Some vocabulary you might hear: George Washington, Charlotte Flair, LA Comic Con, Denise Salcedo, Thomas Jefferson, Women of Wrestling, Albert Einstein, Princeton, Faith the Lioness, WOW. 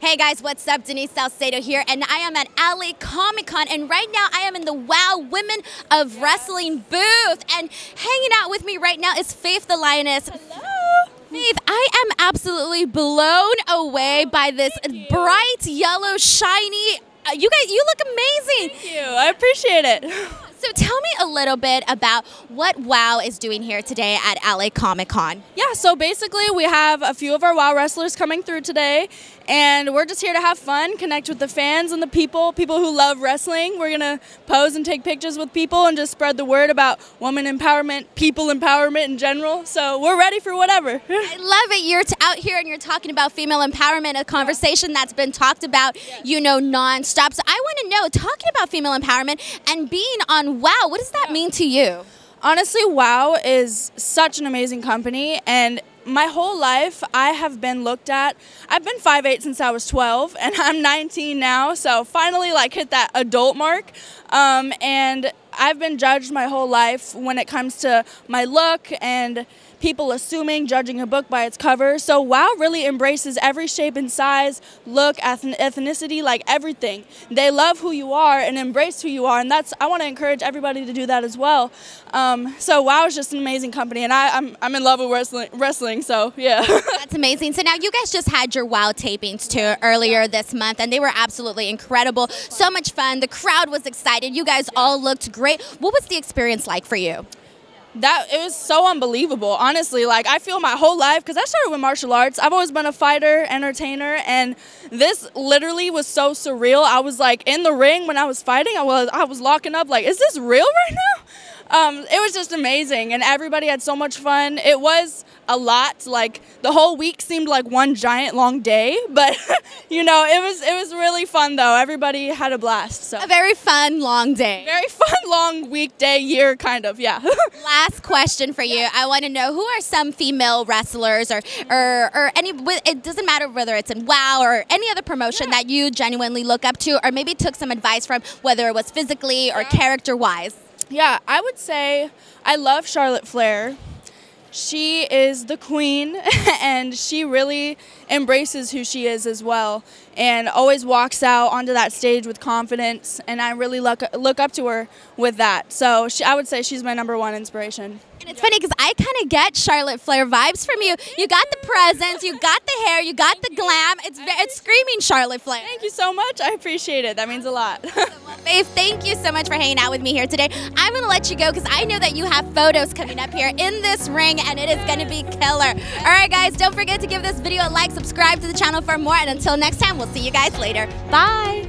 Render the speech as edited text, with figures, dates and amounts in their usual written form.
Hey guys, what's up? Denise Salcedo here, and I am at LA Comic Con, and right now I am in the WOW Women of Wrestling booth, and hanging out with me right now is Faith the Lioness. Hello! Faith, I am absolutely blown away by this bright yellow, shiny, you guys, you look amazing! Thank you, I appreciate it. So tell me a little bit about what WOW is doing here today at LA Comic Con. Yeah, so basically we have a few of our WOW wrestlers coming through today, and we're just here to have fun, connect with the fans and the people who love wrestling. We're gonna pose and take pictures with people and just spread the word about woman empowerment, people empowerment in general. So we're ready for whatever. I love it. You're out here and you're talking about female empowerment, a conversation that's been talked about, you know, nonstop. So I want to know, talking about female empowerment and being on WOW, what does that mean to you? Honestly, WOW is such an amazing company, and my whole life I have been looked at. I've been 5'8" since I was 12, and I'm 19 now, so finally like hit that adult mark, and I've been judged my whole life when it comes to my look and people judging a book by its cover. So WOW really embraces every shape and size, look, ethnicity, like everything. They love who you are and embrace who you are, and that's, I want to encourage everybody to do that as well. So WOW is just an amazing company, and I'm in love with wrestling, so yeah. That's amazing. So now you guys just had your WOW tapings too earlier this month, and they were absolutely incredible. So much fun. The crowd was excited. You guys all looked great. What was the experience like for you? It was so unbelievable, honestly. Like, I feel my whole life, because I started with martial arts. I've always been a fighter, entertainer, and this literally was so surreal. I was like in the ring when I was fighting. I was locking up like, is this real right now? It was just amazing, and everybody had so much fun. It was a lot. Like, the whole week seemed like one giant long day, but you know, it was really fun though. Everybody had a blast. So a very fun long day. Very fun long weekday year kind of, yeah. Last question for you. I want to know, who are some female wrestlers or any, it doesn't matter whether it's in WOW or any other promotion that you genuinely look up to, or maybe took some advice from, whether it was physically or character wise? Yeah, I would say I love Charlotte Flair. She is the queen, and she really embraces who she is as well, and always walks out onto that stage with confidence, and I really look up to her with that. So I would say she's my #1 inspiration. And it's funny because I kind of get Charlotte Flair vibes from you. You got the presence, you got the hair, you got the glam. It's screaming Charlotte Flair. Thank you so much. I appreciate it. That means a lot. Faith, thank you so much for hanging out with me here today. I'm going to let you go because I know that you have photos coming up here in this ring, and it is going to be killer. All right, guys, don't forget to give this video a like, subscribe to the channel for more, and until next time, we'll see you guys later. Bye.